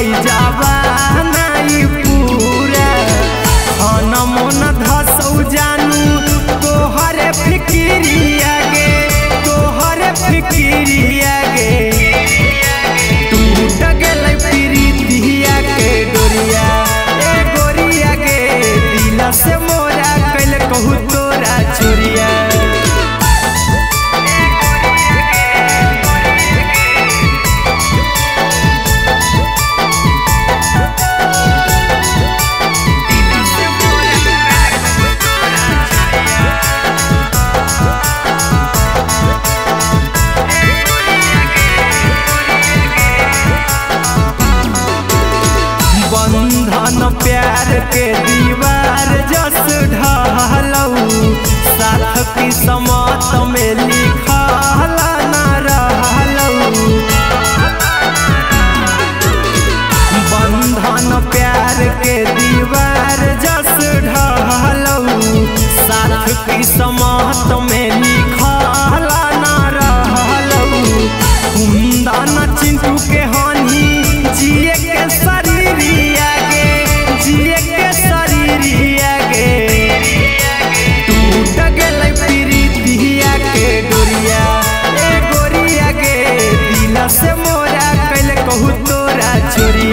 बंधन प्यार के दीवार जस ढालौ साथ की समात में लिखल ना रहलौ। बंधन प्यार के दीवार जस ढालौ साथ की समात में लिखल ना रहलौ। कुंदा ना चिंटू के हानि जिए के शरीर चोरी।